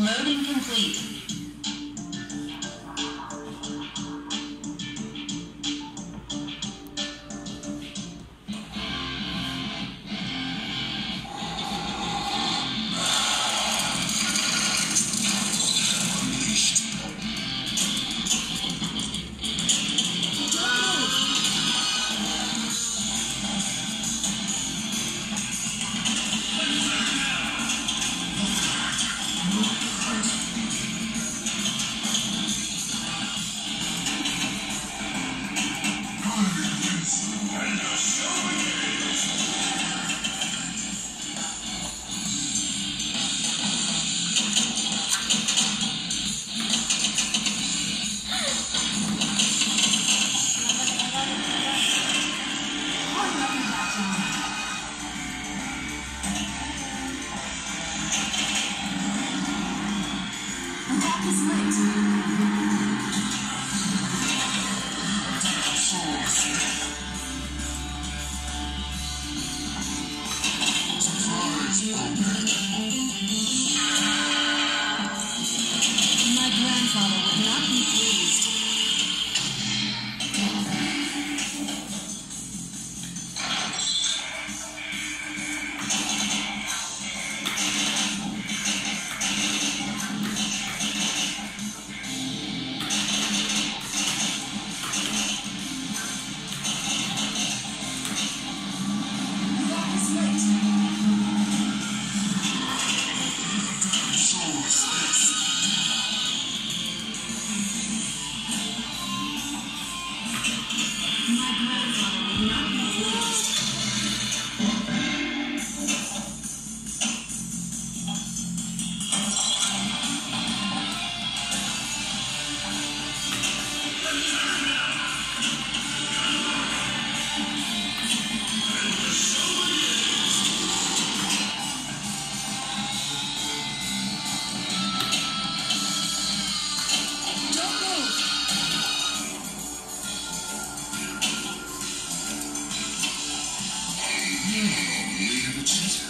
Loading complete. Leader of the